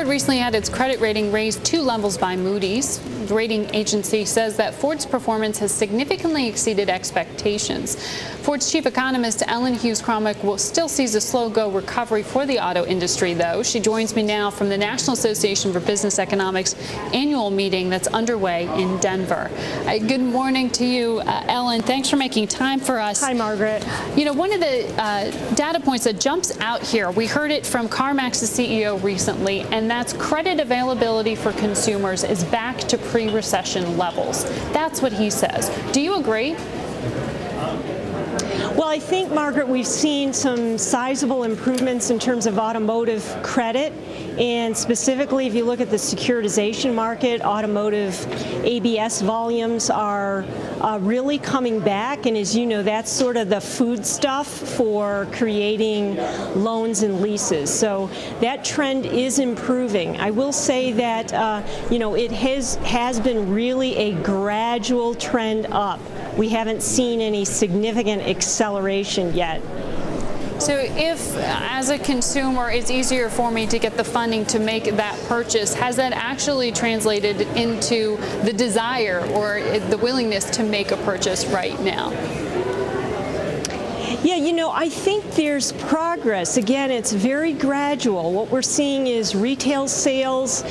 Ford recently had its credit rating raised 2 levels by Moody's. The rating agency says that Ford's performance has significantly exceeded expectations. Ford's chief economist, Ellen Hughes-Cromwick, still sees a slow-go recovery for the auto industry, though. She joins me now from the National Association for Business Economics annual meeting that's underway in Denver. Good morning to you, Ellen. Thanks for making time for us. Hi, Margaret. You know, one of the data points that jumps out here, we heard it from CarMax's CEO recently, and that's credit availability for consumers is back to pre-recession levels. That's what he says. Do you agree? Well, I think, Margaret, we've seen some sizable improvements in terms of automotive credit, and specifically if you look at the securitization market, automotive ABS volumes are really coming back, and as you know, that's sort of the foodstuff for creating loans and leases. So that trend is improving. I will say that you know, it has been really a gradual trend up. We haven't seen any significant acceleration yet. So if, as a consumer, it's easier for me to get the funding to make that purchase, has that actually translated into the desire or the willingness to make a purchase right now? Yeah, you know, I think there's progress. Again, it's very gradual. What we're seeing is retail sales,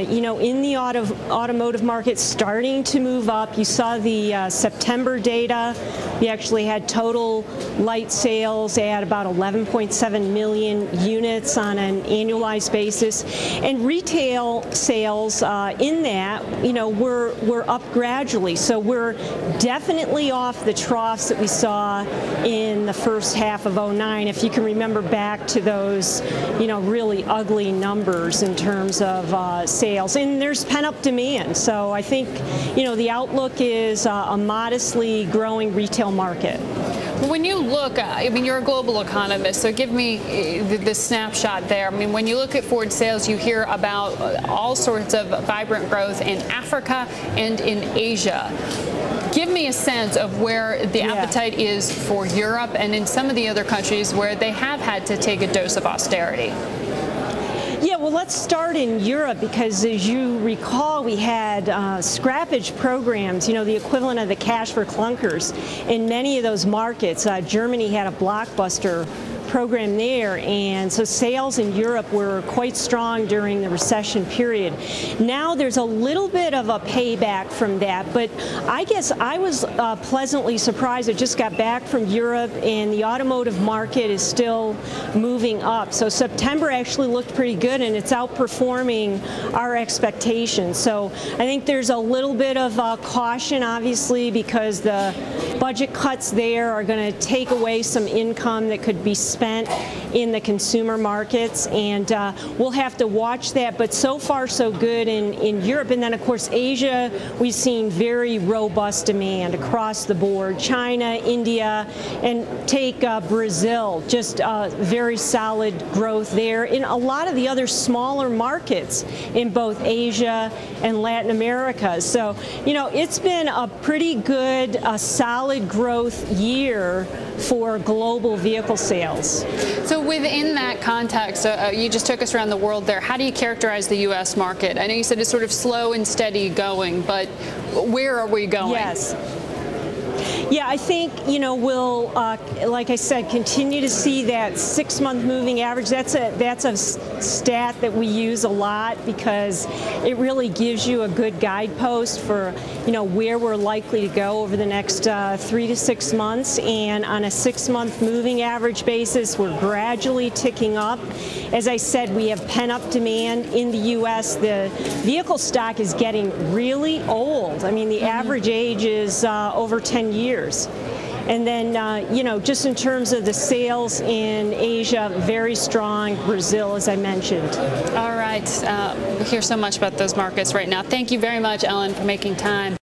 you know, in the automotive market starting to move up. You saw the September data. You actually had total light sales at about 11.7 million units on an annualized basis. And retail sales in that, you know, were up gradually. So we're definitely off the troughs that we saw in the first half of '09, if you can remember back to those, you know, really ugly numbers in terms of sales. And there's pent-up demand. So I think, you know, the outlook is a modestly growing retail market. When you look, I mean, you're a global economist, so give me the snapshot there. I mean, when you look at Ford sales, you hear about all sorts of vibrant growth in Africa and in Asia. Give me a sense of where the appetite is for Europe and in some of the other countries where they have had to take a dose of austerity. Yeah, well, let's start in Europe because, as you recall, we had scrappage programs, you know, the equivalent of the cash for clunkers in many of those markets. Germany had a blockbuster program there, and so sales in Europe were quite strong during the recession period. Now there's a little bit of a payback from that, but I guess I was pleasantly surprised. I just got back from Europe, and the automotive market is still moving up. So September actually looked pretty good, and it's outperforming our expectations. So I think there's a little bit of caution, obviously, because the budget cuts there are going to take away some income that could be spent in the consumer markets, and we'll have to watch that, but so far so good in Europe. And then, of course, Asia, we've seen very robust demand across the board. China, India, and take Brazil, just very solid growth there. In a lot of the other smaller markets in both Asia and Latin America. So, you know, it's been a pretty good, solid growth year for global vehicle sales. So within that context, you just took us around the world there. How do you characterize the U.S. market? I know you said it's sort of slow and steady going, but where are we going? Yes. Yeah, I think, you know, we'll, like I said, continue to see that 6-month moving average. That's a stat that we use a lot because it really gives you a good guidepost for, you know, where we're likely to go over the next 3 to 6 months. And on a 6-month moving average basis, we're gradually ticking up. As I said, we have pent-up demand in the U.S. The vehicle stock is getting really old. I mean, the average age is over 10 years. And then, you know, just in terms of the sales in Asia, very strong. Brazil, as I mentioned. All right. We hear so much about those markets right now. Thank you very much, Ellen, for making time.